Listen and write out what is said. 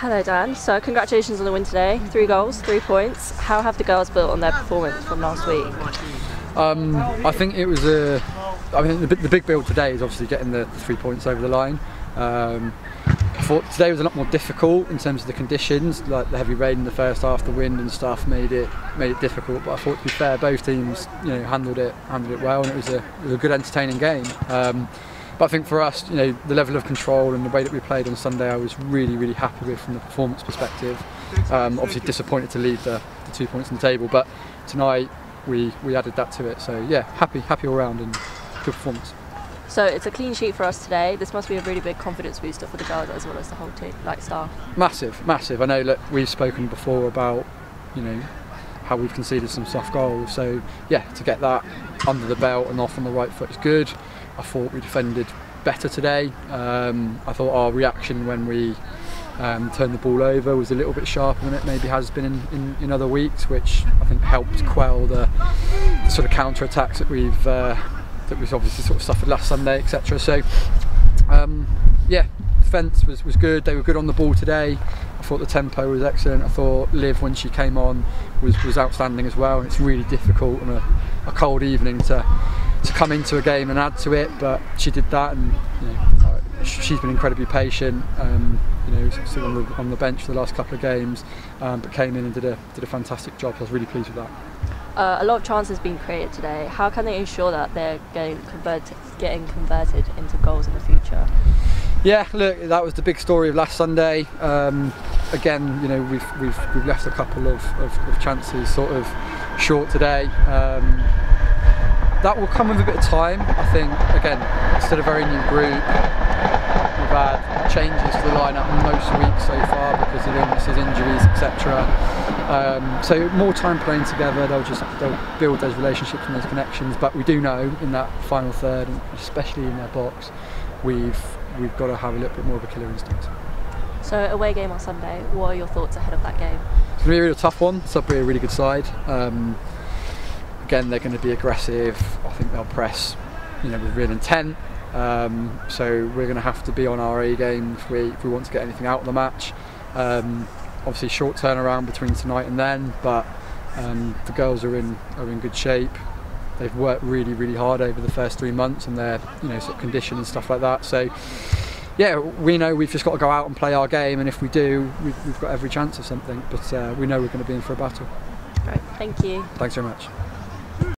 Hello Dan, so congratulations on the win today. 3 goals, 3 points. How have the girls built on their performance from last week? I think it was the big build today is obviously getting the 3 points over the line. Today was a lot more difficult in terms of the conditions, like the heavy rain in the first half, the wind and stuff made it difficult. But I thought, to be fair, both teams handled it well, and it was a good, entertaining game. But I think for us, the level of control and the way that we played on Sunday, I was really, really happy with from the performance perspective. Obviously disappointed to leave the 2 points on the table, but tonight we added that to it. So yeah, happy all round and good performance. So it's a clean sheet for us today. This must be a really big confidence booster for the girls as well as the whole team, like staff. Massive, massive. I know. Look, we've spoken before about how we've conceded some soft goals. So yeah, to get that under the belt and off on the right foot is good. I thought we defended better today. I thought our reaction when we turned the ball over was a little bit sharper than it maybe has been in other weeks, which I think helped quell the sort of counter-attacks that we've obviously sort of suffered last Sunday, etc. So yeah, defence was good. They were good on the ball today. I thought the tempo was excellent. I thought Liv, when she came on, was outstanding as well, and it's really difficult on a cold evening to come into a game and add to it, but she did that, and she's been incredibly patient. Still on the bench for the last couple of games, but came in and did a fantastic job. So I was really pleased with that. A lot of chances being created today. How can they ensure that they're getting converted into goals in the future? Yeah, look, that was the big story of last Sunday. Again, we've left a couple of chances sort of short today. That will come with a bit of time, I think. Again, it's still a very new group. We've had changes to the lineup most weeks so far because of illnesses, injuries, etc. So more time playing together, they'll build those relationships and those connections. But we do know in that final third, and especially in their box, we've got to have a little bit more of a killer instinct. So away game on Sunday. What are your thoughts ahead of that game? It's going to be a really tough one. Sudbury are a really good side. Again, they're going to be aggressive. I think they'll press, with real intent. So we're going to have to be on our A game if we want to get anything out of the match. Obviously, short turnaround between tonight and then, but the girls are in good shape. They've worked really, really hard over the first 3 months, and their sort of condition and stuff like that. So yeah, we know we've just got to go out and play our game, and if we do, we've got every chance of something. But we know we're going to be in for a battle. Right. Thank you. Thanks very much.